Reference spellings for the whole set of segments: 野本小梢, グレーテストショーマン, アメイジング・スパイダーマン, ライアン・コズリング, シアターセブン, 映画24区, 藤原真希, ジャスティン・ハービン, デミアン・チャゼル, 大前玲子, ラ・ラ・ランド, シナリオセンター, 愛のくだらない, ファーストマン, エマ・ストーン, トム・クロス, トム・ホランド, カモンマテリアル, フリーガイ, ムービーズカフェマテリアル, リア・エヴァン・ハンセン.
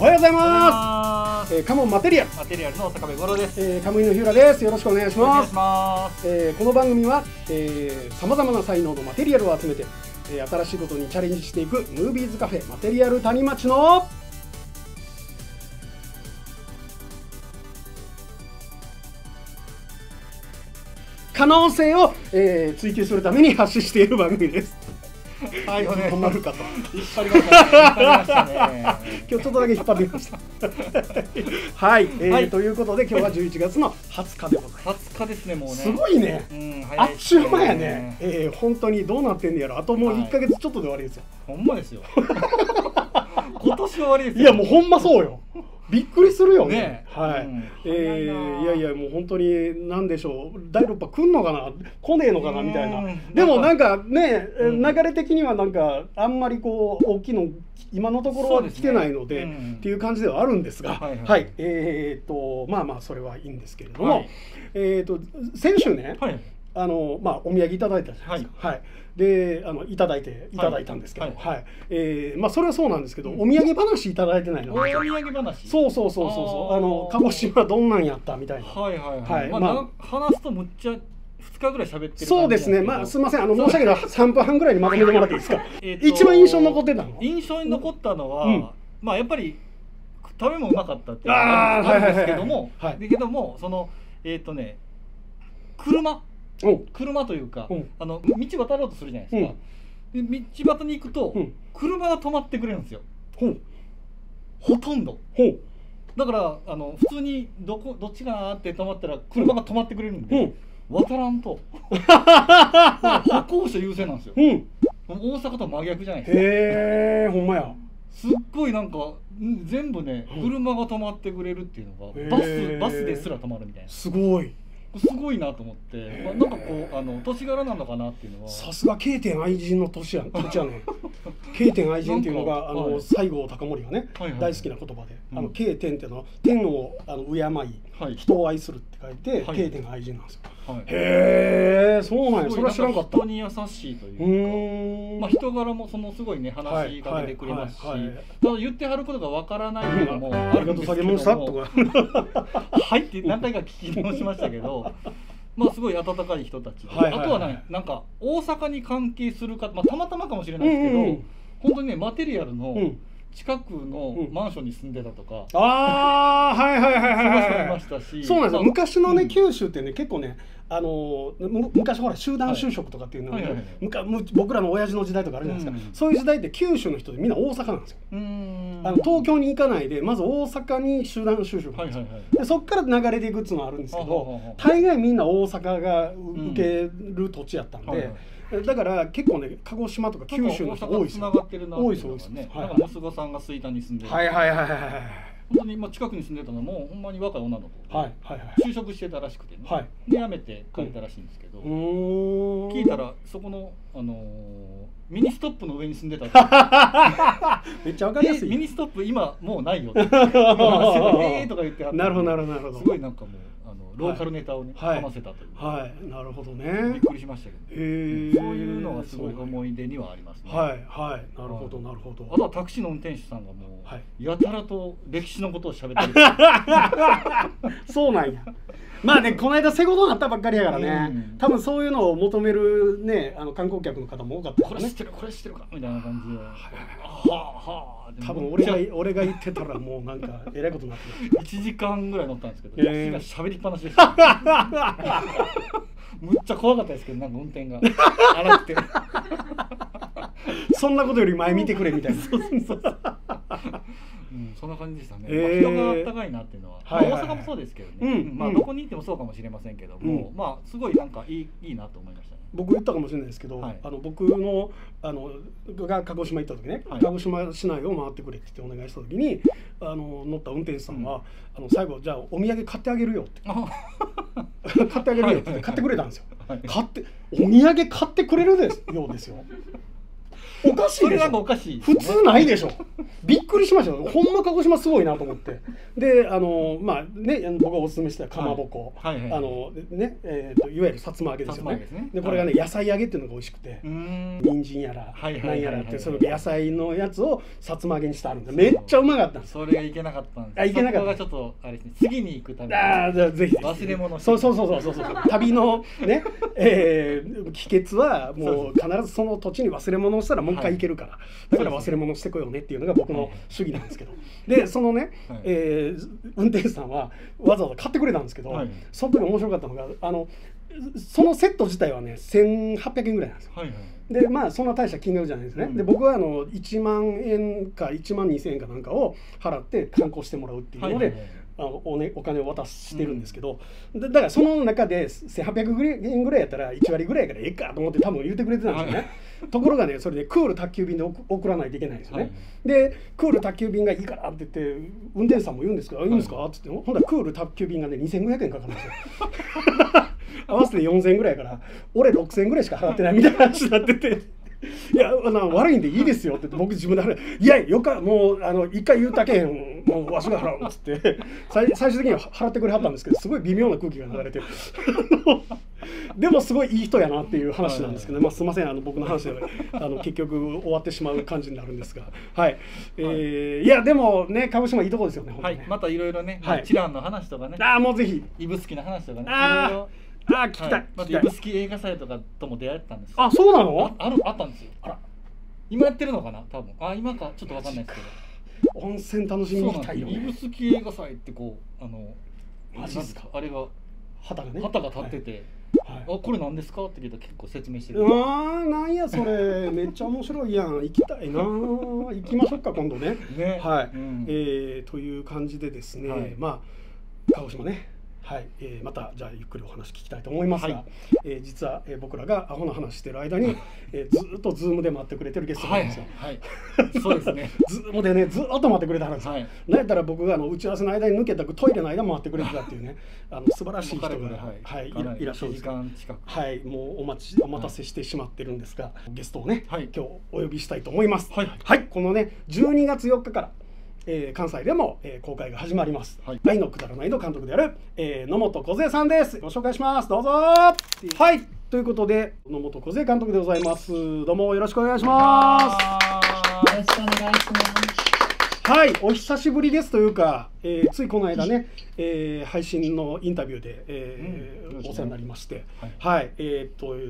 おはようございます。カモンマテリアルの坂部五郎です。カムイの日浦です。よろしくお願いします。この番組はさまざまな才能のマテリアルを集めて新しいことにチャレンジしていくムービーズカフェマテリアル谷町の可能性を、追求するために発信している番組です。はい、お願いします。引っ張りましたね。今日ちょっとだけ引っ張りました。はい、ということで今日は11月の20日でございます。20日ですね、もうね。すごいね。あっちゅう間やね。本当にどうなってんのやろ。あともう1ヶ月ちょっとで終わりですよ。ほんまですよ。今年終わりですよ。いやもうほんまそうよ。びっくりするよね。はい。いやいやもう本当に何でしょう、第6波来んのかな来ねえのかなみたいな。でもなんかね、流れ的にはなんかあんまりこう大きいの今のところは来てないのでっていう感じではあるんですが、はい。まあまあそれはいいんですけれども、先週ね、まあお土産いただいたじゃないですか。はい。でいただいたんですけど、まあそれはそうなんですけど、お土産話いただいてないので。お土産話。そう鹿児島どんなんやったみたいな。話すとむっちゃ2日ぐらい喋ってる感じ。そうですね。まあすみません、申し訳ない、3分半ぐらいにまとめてもらっていいですか。一番印象に残ってたの。印象に残ったのは、まあやっぱり食べもうまかったっていうのがあるんですけども、だけどもその車というか、道渡ろうとするじゃないですか。で道端に行くと車が止まってくれるんですよ。ほとんど。だから普通にどっちかなって止まったら車が止まってくれるんで渡らんと。歩行者優先なんですよ。大阪と真逆じゃないですか。へえ、ほんまや。すっごいなんか全部ね、車が止まってくれるっていうのがバスですら止まるみたいな。すごいなと思って、なんかこう年柄なのかなっていうのは。さすが K 点愛人の年やね。K 点愛人っていうのが西郷隆盛がね大好きな言葉で、K 点っていうのは天を敬い人を愛するって書いて K 点愛人なんですよ。へえ、そうなんや。それは知らんかった。人に優しいというか、まあ人柄もそのすごいね話しかけてくれますし、言ってはることがわからないけども、ありがとう下げましたとか、はいって何回か聞き直しましたけど。まあすごい温かい人たち。あとはね、なんか大阪に関係するか、まあたまたまかもしれないですけど、本当にねマテリアルの近くのマンションに住んでたとか、ああはいましたし、そうなんですよ。昔のね九州ってね結構ね昔ほら集団就職とかっていうので、僕らの親父の時代とかあるじゃないですか。そういう時代って九州の人でみんな大阪なんですよ。東京に行かないでまず大阪に集団就職なんですよ。でそっから流れていくっていうのはあるんですけど、大概みんな大阪が受ける土地やったんで、だから結構ね鹿児島とか九州の人多いですよ。多いそうですね。なんか息子さんが吹田に住んでる。本当に今近くに住んでたのもほんまに若い女の子で就職してたらしくてね、で辞めて帰ったらしいんですけど、聞いたらそこのミニストップの上に住んでためっちゃわかりやすい。ミニストップ今もうないよってええとか言ってはった。なるほどなるほど。すごいなんかもうローカルネタをねかませたという。はいなるほどね。びっくりしましたけど。そういうのがすごい思い出にはありますね。はいはいなるほどなるほど。あとはタクシーの運転手さんがもうやたらと歴史のことを喋ってる。そうなんや。まあねこの間セゴドになったばっかりやからね。多分そういうのを求めるね観光客の方も多かった。これ知ってるこれ知ってるかみたいな感じで。多分俺が言ってたらもうなんかえらいことになってる。1時間ぐらい乗ったんですけど。喋りっぱなしでした。むっちゃ怖かったですけどなんか運転が荒くて。そんなことより前見てくれみたいな。そんな感じでしたね。人が温かいなっていうのは、大阪もそうですけどね。まあどこに行ってもそうかもしれませんけども、まあすごいなんかいいなと思いましたね。僕言ったかもしれないですけど、僕のが鹿児島行った時ね、鹿児島市内を回ってくれってお願いした時に、乗った運転手さんは最後じゃあお土産買ってあげるよって、買ってあげるよって買ってくれたんですよ。お土産買ってくれるようですよ。おかしいでしょ、普通ないでしょ。びっくりしましたよ、ほんま鹿児島すごいなと思って。でまあね、僕がおすすめしたかまぼこ、いわゆるさつま揚げですよね。でこれがね野菜揚げっていうのが美味しくて、人参やら何やらってその野菜のやつをさつま揚げにしてあるんで、めっちゃうまかったんです。それがいけなかったんです。いけなかった、ちょっとあれですね、次に行くために。ああ、じゃあぜひ忘れ物、そう旅のね秘訣はもう必ずその土地に忘れ物をしたらもう一回行けるから、だから忘れ物してこようねっていうのが僕の主義なんですけど。でそのね運転手さんはわざわざ買ってくれたんですけど、その時面白かったのがそのセット自体はね1,800円ぐらいなんですよ。でまあそんな大した金額じゃないですね。で僕は1万円か1万2,000円かなんかを払って観光してもらうっていうので。お金を渡してるんですけど、だからその中で 1,800 円ぐらいやったら1割ぐらいからええかと思って多分言ってくれてたんですよね。ところがね、それでクール宅急便で送らないといけないんですよね。でクール宅急便がいいからって言って運転手さんも言うんですけど、いいんですかって言って、ほんだらクール宅急便がね 2,500 円かかるんですよ。合わせて 4,000 円ぐらいから俺 6,000 円ぐらいしか払ってないみたいな話になってて。いや悪いんでいいですよって言って、僕自分で払う、いやよかもう一回言うたけんもうわしが払うっつって最終的には払ってくれはったんですけど、すごい微妙な空気が流れてでもすごいいい人やなっていう話なんですけど、まあすいません僕の話で結局終わってしまう感じになるんですが、はい、いやでもね鹿児島いいとこですよね。はい、またいろいろね知覧の話とかね、ああもうぜひ指宿の話とかね、ああ聞きたい。また指宿映画祭とかとも出会ったんです。あ、そうなの？あったんですよ。あら、今やってるのかな？多分。あ、今かちょっとわかんないですけど。温泉楽しみに行きたいよね。指宿映画祭ってこうマジですか？あれが旗がね。旗が立ってて、あ、これなんですかって聞いたら結構説明してる。ああ、なんやそれ、めっちゃ面白いやん。行きたいな。行きましょうか今度ね。ね。はい。という感じでですね。まあ鹿児島ね。はい、またじゃあゆっくりお話聞きたいと思いますが、はい、実は、僕らがアホな話してる間に、ずっとズームで待ってくれてるゲストなんですよ。はい、はい、そうですね。ズームでねずっと待ってくれてはるんですよ。はい、なんやったら僕が打ち合わせの間に抜けたトイレの間も待ってくれてたっていうね、素晴らしい人が、いらっしゃるんですが、はい、もうお待たせしてしまってるんですが、ゲストをね、はい、今日お呼びしたいと思います。はい、はい、このね12月4日から。関西でも、公開が始まります。はい、愛のくだらないの監督である、野本小梢さんです。ご紹介します。どうぞ。はい、ということで、野本小梢監督でございます。どうもよろしくお願いします。よろしくお願いします。はい、お久しぶりですというか、ついこの間ね、配信のインタビューで、お世話になりまして。はい、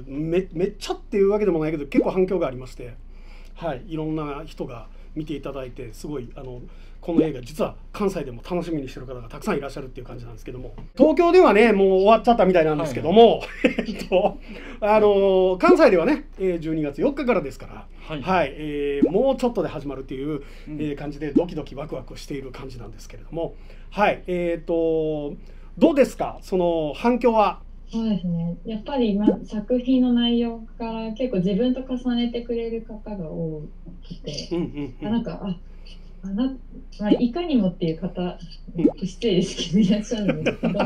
めっちゃっていうわけでもないけど、結構反響がありまして。はい、いろんな人が。見ていただいて、すごいこの映画実は関西でも楽しみにしてる方がたくさんいらっしゃるっていう感じなんですけども、東京ではねもう終わっちゃったみたいなんですけども、関西ではね12月4日からですから、はい、はいもうちょっとで始まるっていう、感じでドキドキワクワクしている感じなんですけれども、はいどうですかその反響は。そうですね、やっぱり、作品の内容から結構自分と重ねてくれる方が多くて、なんかいかにもっていう方失礼ですけどいらっしゃるんですけど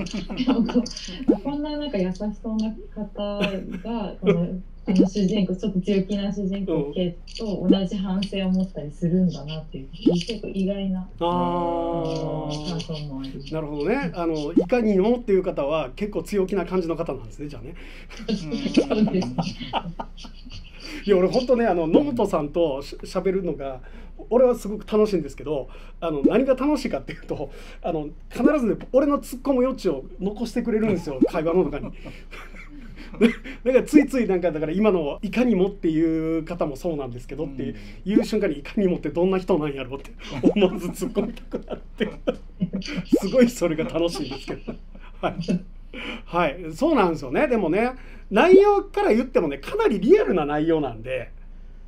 こんな優しそうな方がこの主人公ちょっと強気な主人公系と同じ反省を持ったりするんだなっていう結構意外な感想もあり。なるほどね。いかにもっていう方は結構強気な感じの方なんですね、じゃあね。そうですね。いや俺本当ね野本さんと喋るのが俺はすごく楽しいんですけど、何が楽しいかっていうと必ずね俺の突っ込む余地を残してくれるんですよ会話の中に。だからついついだから今のいかにもっていう方もそうなんですけどっていう瞬間にいかにもってどんな人なんやろうって思わず突っ込みたくなってすごいそれが楽しいんですけど、はい、はい、そうなんですよね。でもね内容から言ってもねかなりリアルな内容なんで、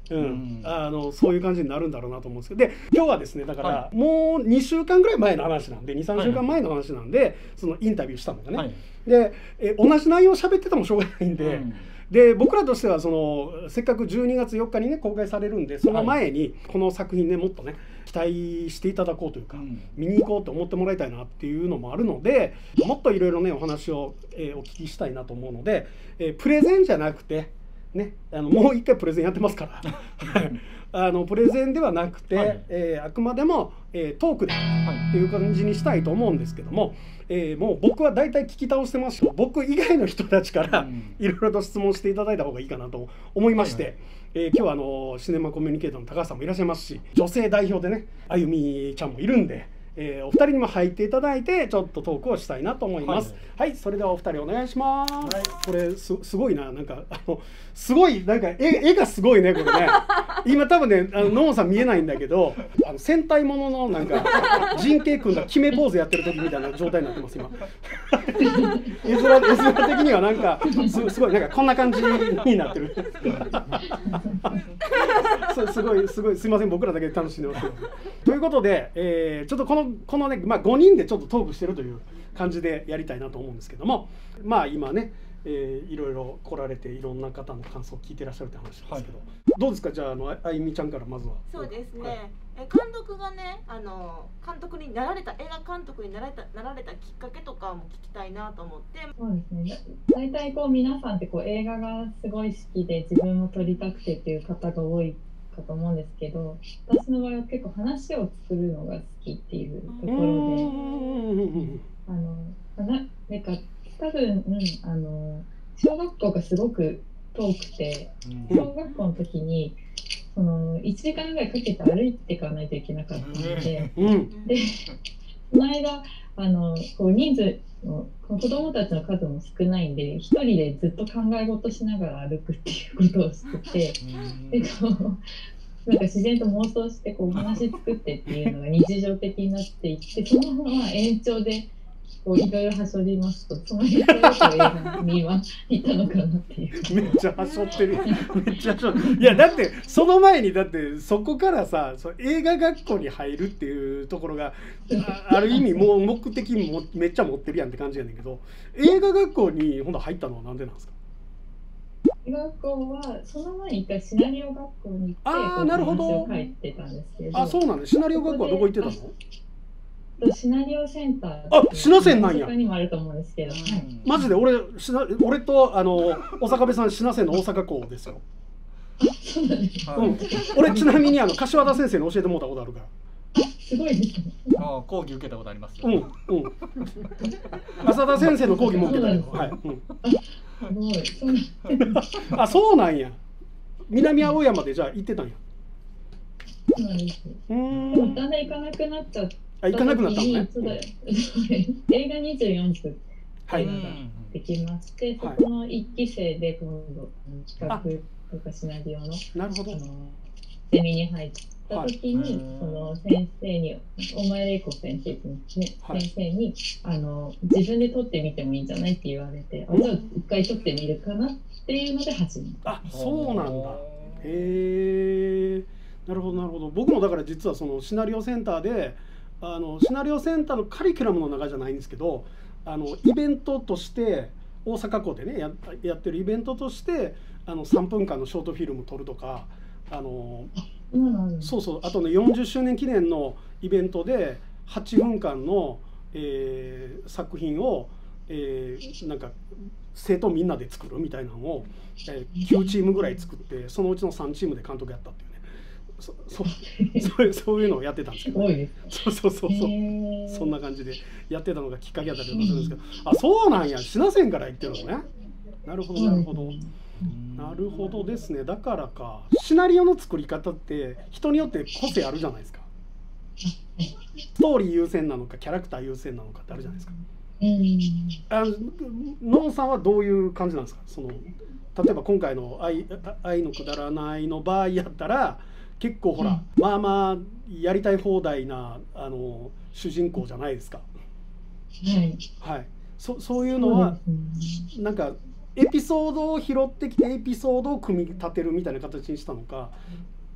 そういう感じになるんだろうなと思うんですけど、で今日はですねだからもう2週間ぐらい前の話なんで 2,3 週間前の話なんでそのインタビューしたのがね、はい、で同じ内容を喋っててもしょうがないんで、で僕らとしてはせっかく12月4日にね公開されるんでその前にこの作品ねもっとね期待していただこうというか、見に行こうと思ってもらいたいなっていうのもあるのでもっといろいろねお話をお聞きしたいなと思うので、プレゼンじゃなくてね、もう一回プレゼンやってますからプレゼンではなくて、はい、あくまでも、トークで、はい、っていう感じにしたいと思うんですけども、もう僕は大体聞き倒してますし、僕以外の人たちからいろいろと質問していただいた方がいいかなと思いまして、はいはい、今日はシネマコミュニケーターの高橋さんもいらっしゃいますし、女性代表でね、あゆみちゃんもいるんで、お二人にも入っていただいてちょっとトークをしたいなと思います。はい、はい、それではお二人お願いします。はい、これすごいな、なんかすごいなんか絵がすごいねこれね。今多分ねノンさん見えないんだけど、戦隊もののなんか陣形君が決めポーズやってる時みたいな状態になってます今。絵面的にはなんかすごいなんかこんな感じになってる。すごいすいません、僕らだけ楽しんでますけど。ということで、ちょっとこのね、まあ、5人でちょっとトークしてるという感じでやりたいなと思うんですけども、まあ今ね、いろいろ来られていろんな方の感想を聞いてらっしゃるって話ですけど、はい、どうですか、じゃああゆみちゃんからまずは。そうですね、はい、監督がね、映画監督になられたきっかけとかも聞きたいなと思って。そうですね、大体こう皆さんってこう映画がすごい好きで自分も撮りたくてっていう方が多いかと思うんですけど、私の場合は結構話を作るのが好きっていうところで、なんか多分、小学校がすごく遠くて、小学校の時にその1時間ぐらいかけて歩いていかないといけなかったので、でその間こう人数の子供たちの数も少ないんで、一人でずっと考え事しながら歩くっていうことをしてて、でこうなんか自然と妄想してこうお話作ってっていうのが日常的になっていって、そのまま延長でこういろいろはしょりますと、その映画にはいたのかなっていう。めっちゃはしょってる。めっちゃはしょってる。いやだってその前にだってそこからさ、映画学校に入るっていうところが ある意味もう目的もめっちゃ持ってるやんって感じやねんけど、映画学校に今度入ったのはなんでなんですか？映画学校はその前に一回シナリオ学校に行って話を書いてたんですけど。あ、そうなんです。シナリオ学校はどこ行ってたの？シナリオセンター。あ、シナセンなんや。にもあると思うんですけど。マジで俺と小坂部さんシナセンの大阪校ですよ。そうなんです。うん。俺ちなみに柏田先生に教えてもらったことあるから。すごいですね。ああ、講義受けたことあります。うんうん。浅田先生の講義も受けたよ。はい。すごい。あ、そうなんや。南青山でじゃあ行ってたんや。そうなんです。うん。だんだん行かなくなっちゃって。行かなくなったのね。映画24区っていうのができまして、そこの1期生で今度企画とかシナリオのゼミに入った時に、その先生に大前玲子先生に自分で撮ってみてもいいんじゃないって言われて、じゃあ一回撮ってみるかなっていうので始めた。あ、そうなんだ。へえ、なるほどなるほど。僕もだから実はそのシナリオセンターで。シナリオセンターのカリキュラムの中じゃないんですけど、イベントとして大阪校でね やってるイベントとして3分間のショートフィルム撮るとか、そうそう、あとね40周年記念のイベントで8分間の、作品を、なんか生徒みんなで作るみたいなのを、9チームぐらい作って、そのうちの3チームで監督やったっていうね。そういうのをやってたんですけど、ね、そんな感じでやってたのがきっかけだったりとかするんですけど、あ、そうなんや、品川から行ってるのね。なるほどなるほどなるほどですね。だからか、シナリオの作り方って人によって個性あるじゃないですか。ストーリー優先なのかキャラクター優先なのかってあるじゃないですか。のんさんはどういう感じなんですか？その例えば今回の愛のくだらないの場合やったら結構ほら、まあまあやりたい放題な主人公じゃないですか。はい、はい、そういうのはなんかエピソードを拾ってきてエピソードを組み立てるみたいな形にしたのか、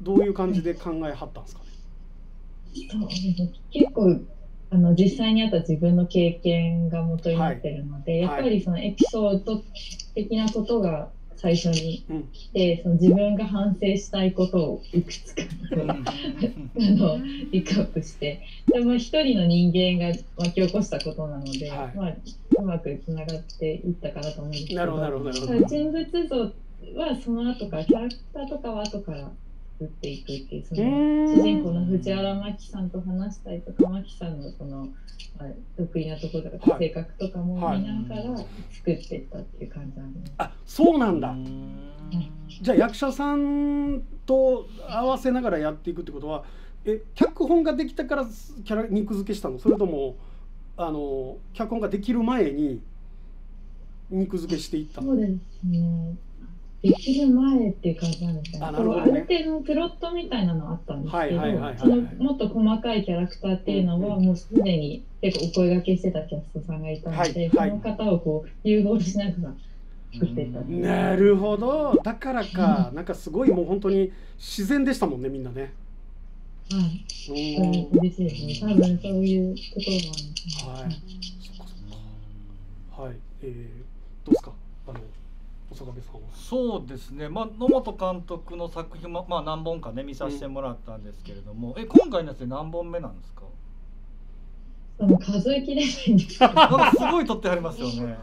どういう感じで考えはったんですかね。結構実際にあった自分の経験が元になってるので、はい、やっぱりそのエピソード的なことが最初に来て、その自分が反省したいことをいくつかピックアップして、でも一人の人間が巻き起こしたことなので、はい、まあうまくつながっていったかなと思うんですけど、人物像はその後からキャラクターとかは後から作っていくっていう、その主人公の藤原真希さんと話したりとか、真希さんのその得意なところとか性格とかも見ながら作っていったっていう感じなんです。あ、そうなんだ。じゃあ役者さんと合わせながらやっていくってことは、脚本ができたから肉付けしたの、それとも脚本ができる前に肉付けしていったの？そうですね、できる前っていう感じなんですよね。ある程度のプロットみたいなのあったんですけど、もっと細かいキャラクターっていうのはもうすでに結構お声がけしてたキャストさんがいたので、その方をこう融合しながら作っていた。なるほど、だからか、なんかすごいもう本当に自然でしたもんね、みんなね。はい、嬉しいですね。多分そういうところもあるんですね。はい、どうですか、細川さんは。そうですね、まあ、野本監督の作品も、まあ、何本かね、見させてもらったんですけれども。今回のやつで何本目なんですか。数えきれないんですけど。なんかすごい撮ってありますよね。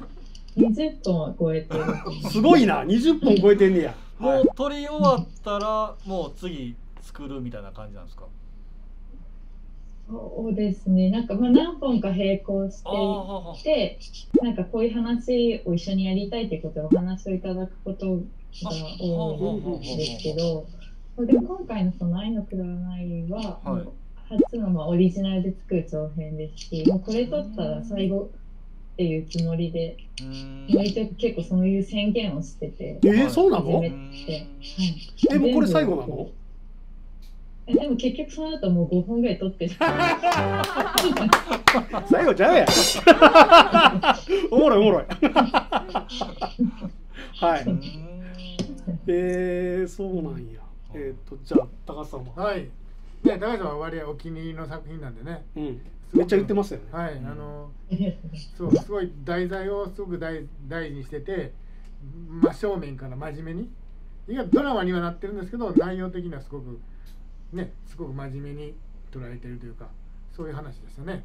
20本超えてる。すごいな、20本超えてんねや。もう撮り終わったら、もう次。作るみたいな感じなんですか。そうですね。なんかまあ何本か並行していて、なんかこういう話を一緒にやりたいってことでお話をいただくことが多いんですけど、でも今回のその愛のくだらないは、はい、初のまあオリジナルで作る長編ですし、もうこれ撮ったら最後っていうつもりで、割と結構そういう宣言をしてて、そうなの？でもこれ最後なの？でも結局その後もう5本ぐらい撮ってる。最後ちゃうやん。おもろいおもろい。はい。そうなんや。じゃあ高橋さんは。はい。ね、高橋さんは割合お気に入りの作品なんでね。うん。めっちゃ言ってますよね。はい。そう、すごい題材をすごく大事にしてて、真正面から真面目に。いや、ドラマにはなってるんですけど、内容的にはすごく。ね、すごく真面目に捉えてるというか、そういう話ですよね。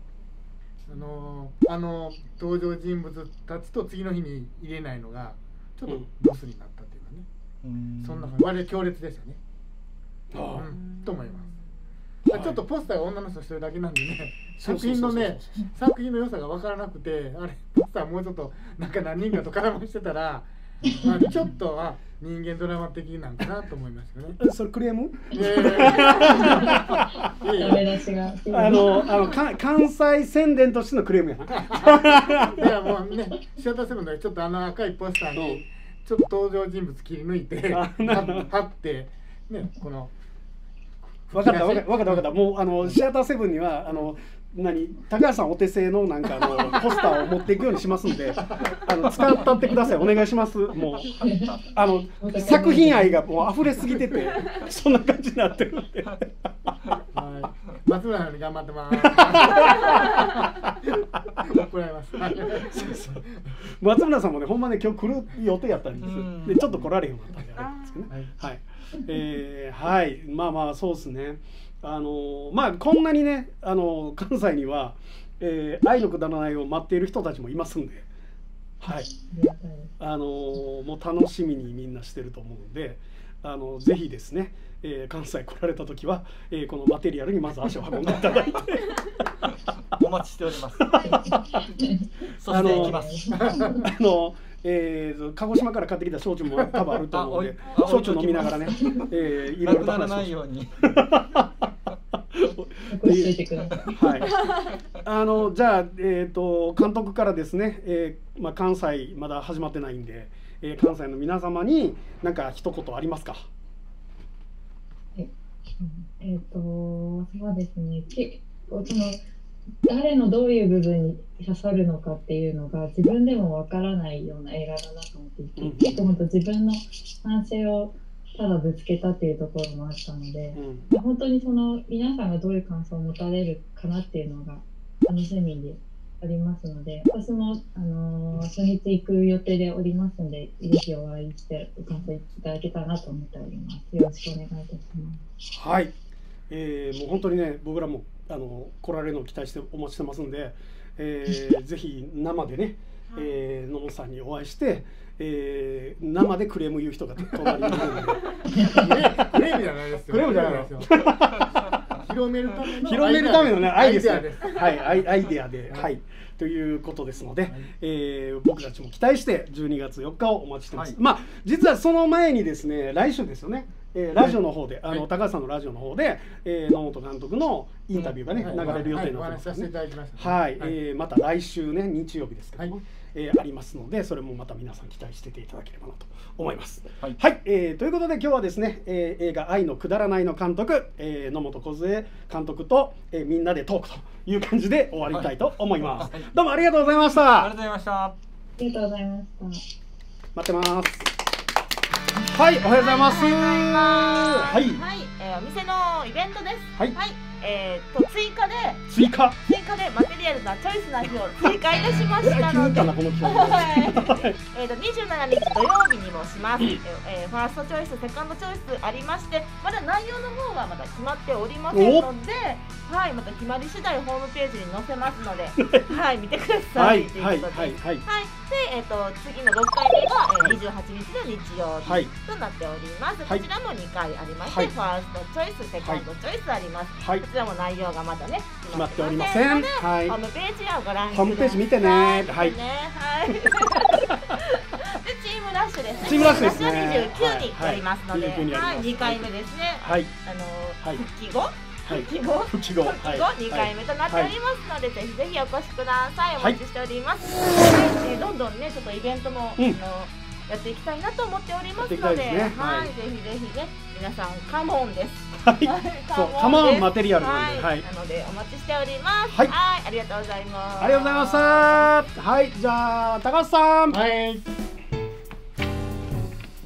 登場人物たちと次の日に入れないのがちょっとロスになったというかね、そんな割れ強烈ですよね、と思います。ちょっとポスターが女の人一人だけなんでね、作品の良さが分からなくて、あれポスターもうちょっとなんか何人かと絡ましてたら、まあちょっとは人間ドラマ的なんかなと思いましたね。それクレーム？関西宣伝としてのクレームやな。だからもうね、シアターセブンでちょっとあの赤いポスターにちょっと登場人物切り抜いて貼ってね、この分かった分かった分かった、もうシアターセブンには高橋さんお手製のなんかポスターを持っていくようにしますんで、使ったってください、お願いします。もう作品愛がもう溢れすぎてて、そんな感じになってるんで。はい、松村さんに頑張ってます。怒られます。松村さんもね、ほんまね、今日来る予定やったんですよ。で、ちょっと来られへんかったんであれですけどね。はい、はい、まあまあそうですね。まあこんなにね、関西には、愛のくだらないを待っている人たちもいますんで、はい、もう楽しみにみんなしてると思うんで、ぜひですね、関西来られた時は、このマテリアルにまず足を運んでいただいてお待ちしております。そして行きます。鹿児島から買ってきた焼酎も多分あると思うんで、焼酎飲みながらね、いろいろと話しましょう。なくならないように。じゃあ、監督からですね、関西まだ始まってないんで、関西の皆様に何か一言ありますか？そうですね、誰のどういう部分に刺さるのかっていうのが自分でもわからないような映画だなと思っていて、結構本当自分の反省をただぶつけたっていうところもあったので、本当にその皆さんがどういう感想を持たれるかなっていうのが楽しみでありますので、私も初日行く予定でおりますので、ぜひお会いしてお感想いただけたらなと思っております。よろしくお願いいたします。はい、もう本当にね、僕らも来られるのを期待してお待ちしてますんで、ぜひ生でね、野本さんにお会いして、生でクレーム言う人が隣にいるのでクレームじゃないですよ。クレームじゃないですよ。広めるためのね、アイデアです。はい、アイデアで、はい、ということですので、僕たちも期待して12月4日をお待ちしてます。まあ実はその前にですね、来週ですよね。ラジオの方で、高橋さんのラジオの方で、野本監督のインタビューがね、流れる予定になってますね。はい、また来週ね、日曜日ですけども、ありますので、それもまた皆さん期待してていただければなと思います。はい、ということで今日はですね、映画愛のくだらないの監督、野本梢監督と、みんなでトークという感じで終わりたいと思います。はい、どうもありがとうございました。ありがとうございました。ありがとうございました。待ってます。はい、おはようございます。はい、お店のイベントです。はい、追加でマテリアルなチョイスな日を追加いたしましたので、27日土曜日にもします。ファーストチョイス、セカンドチョイスありまして、まだ内容の方はまだ決まっておりませんので、はい、また決まり次第ホームページに載せますので、はい、見てください。はい、次の6回目が28日の日曜日となっております。こちらも2回ありまして、ファーストチョイス、セカンドチョイスあります。こちらも内容がまだね、決まっておりませんので、ホームページをご覧ください。ホームページ見てね。はい。で、チームラッシュですね。チームラッシュは29にやりますので、2回目ですね。復帰後2回目となっておりますので、ぜひぜひお越しください。お待ちしております。どんどんね、ちょっとイベントもやっていきたいなと思っておりますので、はい、ぜひぜひね、皆さんカモンです。カモンマテリアルなんで、はい、なのでお待ちしております。はい、ありがとうございます。ありがとうございました。はい、じゃあ高橋さん。はい。はい、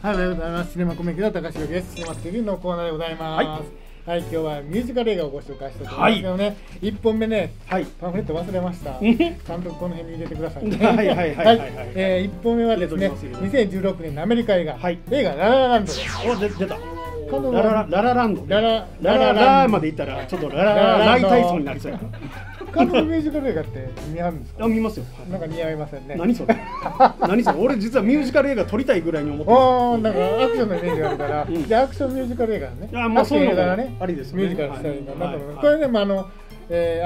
おはようございます。シネマコメディの高橋です。シネマ次のコーナーでございます。はい、今日はミュージカル映画をご紹介したいと思いますけどね、1本目ね、パンフレット忘れました。監督この辺に入れてください。1本目はですね、2016年のアメリカ映画、映画ララランドです。出た。ララランドまでいったら、ちょっとライ体操になりそうやな。監督ミュージカル映画って似合うんですか？あ、見ますよ。なんか似合いませんね。何それ？何それ？俺実はミュージカル映画撮りたいぐらいに思ってる。ああ、なんかアクションのイメージがあるから、じゃアクションミュージカル映画ね。あ、まあそういうのがね、ありですね。ミュージカルしたいなと思います。これね、まあア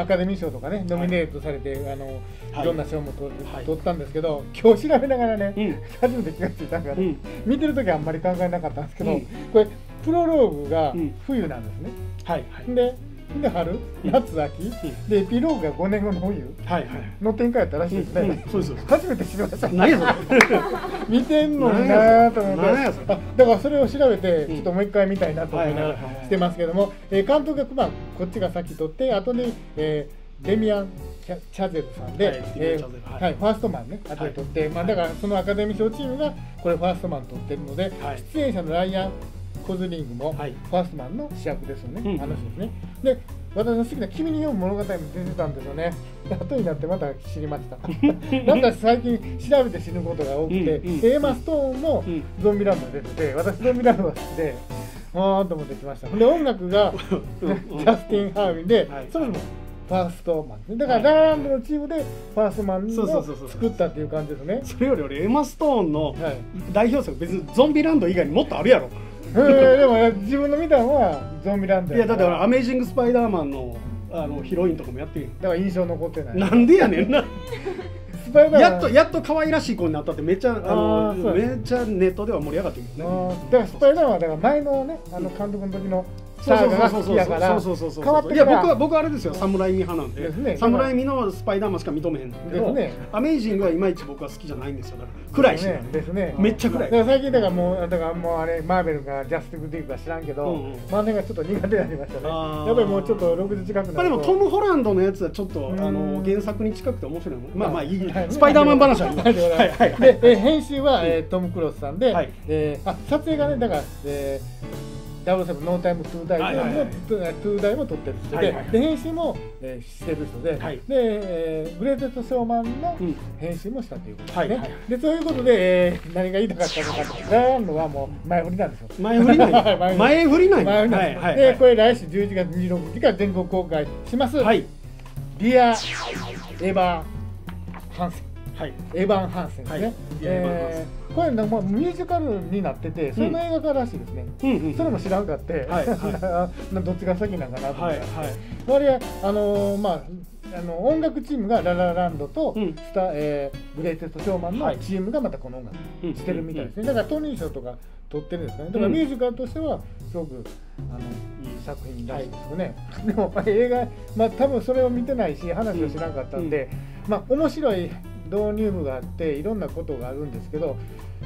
カデミー賞とかね、ノミネートされて、いろんな賞も取ったんですけど、今日調べながらね、初めて気がついたんが、見てる時はあんまり考えなかったんですけど、これプロローグが冬なんですね。はい。で春、夏、秋でエピローグが5年後の冬の展開やったらしいですね。初めて知りました。何やそれ。見てんのになと思って、だからそれを調べてちょっともう一回見たいなと思いながらしてますけども、監督がまあこっちが先取って、後にデミアン・チャゼルさんでファーストマンね、後で取って、だからそのアカデミー賞チームがこれファーストマン取ってるので、出演者のライアン・コズリングもファーストマンの主役ですよね、話ですね。で、私の好きな「君に読む物語」も出てたんですよね。後になってまた知りました。なんか最近調べて知ることが多くて、エマ・ストーンもゾンビランドに出てて、私ゾンビランドが好きで、あーと思ってきました。で、音楽がジャスティン・ハービンで、それもファーストマン。だからララランドのチームでファーストマンを作ったっていう感じですね。それより俺エマ・ストーンの代表作、別にゾンビランド以外にもっとあるやろ。でも自分の見たのはゾンビランドや。いや、だから「アメイジング・スパイダーマン」のヒロインとかもやってる。だから印象残ってない。なんでやねんな。やっと可愛らしい子になったって、めっちゃネットでは盛り上がってるけどね。だからスパイダーマンはだから前のね、監督の時のサーガが好きやから、変わってから。いや、僕あれですよ、侍ミ派なんで、侍ミのスパイダーマンしか認めへんけど、アメイジングはいまいち僕は好きじゃないんですよ。だから暗いしね、めっちゃ暗い。だから最近だからもうあれマーベルかジャスティック・ディークか知らんけど、マネがちょっと苦手になりましたね。やっぱりもうちょっと60近くなる。でもトム・ホランドのやつはちょっと原作に近くて面白い。まあまあいい、スパイダーマン話は。で、編集はトム・クロスさんで、撮影がね、だから。ダブルセブンノンタイム2台も取ってる人で、編集もしてる人で、グレーテストショーマンの編集もしたということですね。でそういうことで何が言いたかったのかっていうのはもう前振りなんですよ。前振りなんで、これ来週11月26日から全国公開します。リア・エヴァン・ハンセン、エヴァン・ハンセンですね。これミュージカルになってて、それの映画化らしいですね。それも知らんかって、どっちが先なんかなと思って。これ音楽チームがララランドとグレイテストショーマンのチームがまたこの音楽してるみたいですね。だからトニー賞とか取ってるんですかね。だからミュージカルとしてはすごくいい作品らしいですよね。でも映画、多分それを見てないし話をしなかったんで、面白い導入部があっていろんなことがあるんですけど、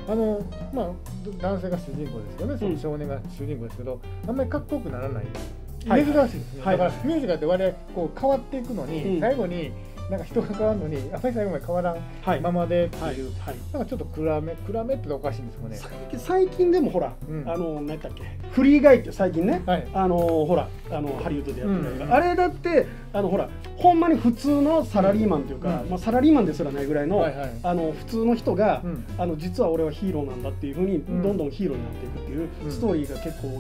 男性が主人公ですよね。その少年が主人公ですけど、あんまりかっこよくならない、珍しいですね。だからミュージカルって我々こう変わっていくのに、最後になんか人が変わるのに朝日最後まで変わらんままでっていう、なんかちょっと暗めっておかしいんですもんね。最近でもほら何だっけ、フリーガイって最近ね、ほらハリウッドでやってたり、あれだってほらほんまに普通のサラリーマンというか、サラリーマンですらないぐらいの普通の人が実は俺はヒーローなんだっていうふうにどんどんヒーローになっていくっていうストーリーが結構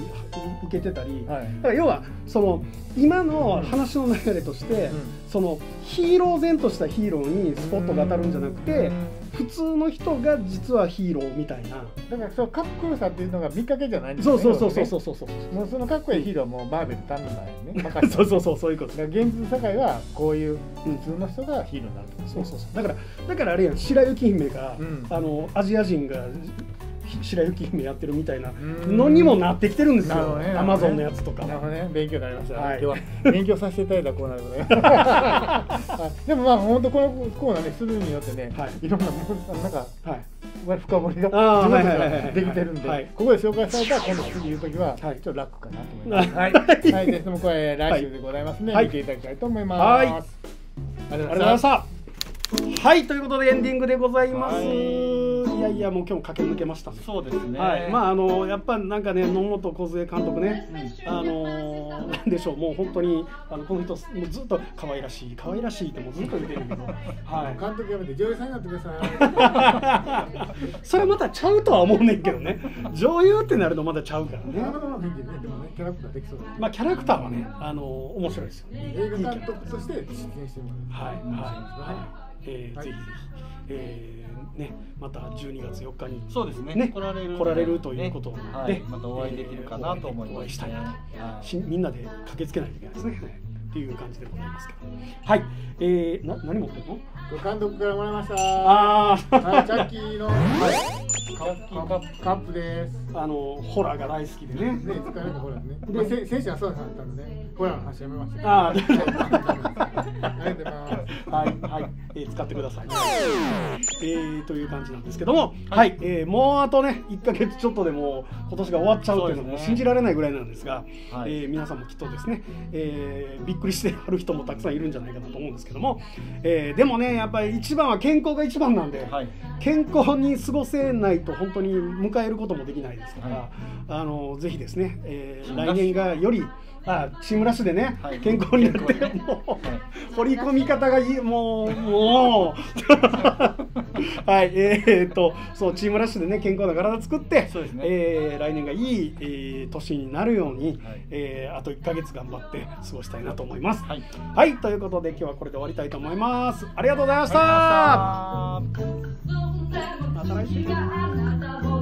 受けてたり、だから要はその今の話の流れとしてそのヒーロー然としたヒーローにスポットが当たるんじゃなくて、普通の人が実はヒーローみたいな、だからそのかっこよさっていうのが見かけじゃないんですよね。そうそのかっこいいヒーローはもうマーベル頼んだよね。そういうこと。現実世界はこういう普通の人がヒーローになると。だからあれやん、白雪姫がアジア人が白雪姫やってるみたいなのにもなってきてるんですよ、アマゾンのやつとか。なるほどね、勉強になりました。今日は勉強させていただいたコーナーでございます。でも本当このコーナーねするによってね、いろんななんか深掘りができてるんで、ここで紹介されたら今度次言うときはちょっと楽かなと思います。はい、でもこれ来週でございますね、見ていただきたいと思います。ありがとうございました。はい、ということでエンディングでございます。いやもう今日も駆け抜けましたね。そうですね。やっぱなんかね、野本梢監督ね、なんでしょう、もう本当にこの人もうずっと可愛らしいってもうずっと言ってるけど、監督やめて女優さんになってください。それまたちゃうとは思うねんけどね。女優ってなるのまだちゃうからね。キャラクターできそう。まあキャラクターはね、面白いですよね。映画監督として実現してます。ぜひぜひ。また12月4日に来られるということで、またお会いできるかなと思います。お会いしたいなと、みんなで駆けつけないといけないですねっていう感じでございますけど、はい、何持ってるの？監督からもらいました。チャッキーのカップです。ホラーが大好きでね、選手はそうだったんでね、ホラーの話やめました。ありがとうございます。はい、使ってください。という感じなんですけども、もうあとね1ヶ月ちょっとでも今年が終わっちゃうというのも信じられないぐらいなんですが、皆さんもきっとですね、びっくりしてはる人もたくさんいるんじゃないかなと思うんですけども、でもねやっぱり一番は健康が一番なんで、健康に過ごせないと本当に迎えることもできないですから、ぜひですね、来年がよりチームラッシュでね、健康になって、もう、掘り込み方がいい、そう、チームラッシュでね、健康な体作って、来年がいい年になるように、あと1ヶ月頑張って過ごしたいなと思います。はい、ということで、今日はこれで終わりたいと思います。ありがとうございました。また来週。